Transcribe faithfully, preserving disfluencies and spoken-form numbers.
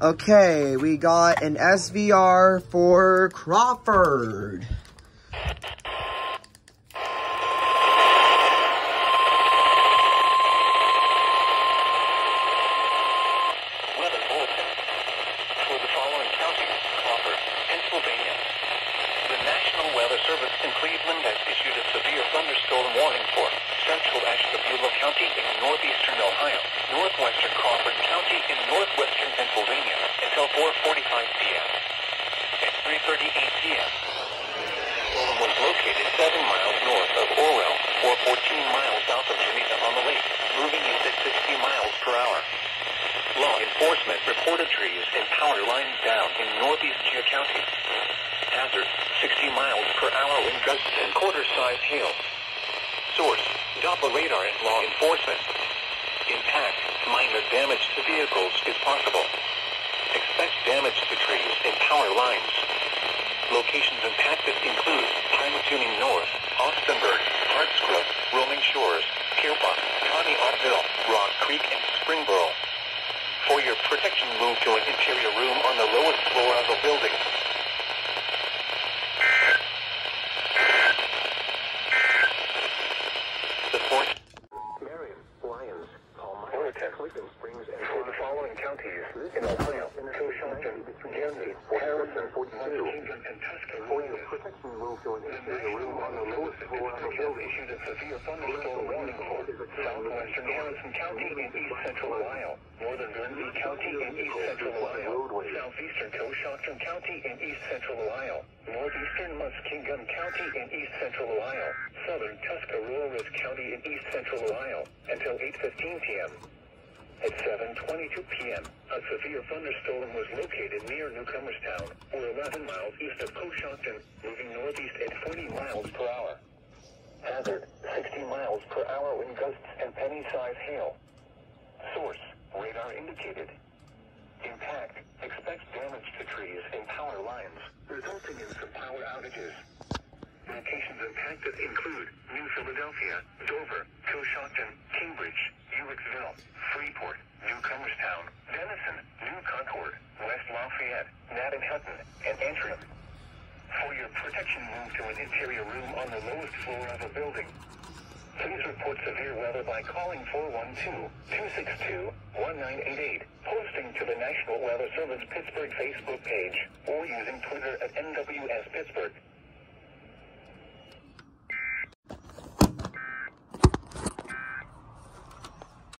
Okay, we got an S V R for Crawford. four forty-five p m at three thirty-eight p m Orwell was located seven miles north of Orwell, or fourteen miles south of Geneva on the lake, moving east at sixty miles per hour. Law enforcement reported trees and power lines down in northeast Geauga County. Hazard, sixty miles per hour wind gusts and quarter-size hail. Source, Doppler radar and law enforcement. Impact, minor damage to vehicles is possible. Expect damage to trees and power lines. Locations impacted include Pymatuning North, Austinburg, Hartsgrove, Roaming Shores, Pierpont, Conneautville, Rock Creek, and Springboro. For your protection, move to an interior room on the lowest floor of the building. The fourth. Marion, Lyons, Palmyra, Clifton Springs, and for the following counties in Ohio. Coshocton, Guernsey, Harrison, Muskingum, and Tuscarora. For your protection, move to an interior room on the lowest floor of the building. Issued a severe thunderstorm warning for southwestern Harrison County and east central Ohio, northern Guernsey County and east central Ohio, southeastern Coshocton County and east central Ohio, northeastern Muskingum County and east central Ohio, southern Tuscarora County and east central Ohio, until eight fifteen p m At seven twenty-two p m, a severe thunderstorm was located near Newcomerstown, or eleven miles east of Coshocton, moving northeast at forty miles per hour. Hazard, sixty miles per hour wind gusts and penny-sized hail. Source, radar indicated. Impact, expect damage to trees and power lines, resulting in some power outages. Locations impacted include New Philadelphia, Dover, Coshocton, Cambridge, Uriksville, Freeport, Newcomerstown, Denison, New Concord, West Lafayette, Naddon-Hutton, and Antrim. For your protection, move to an interior room on the lowest floor of a building. Please report severe weather by calling four one two, two six two, one nine eight eight, posting to the National Weather Service Pittsburgh Facebook page, or using Twitter at N W S Pittsburgh.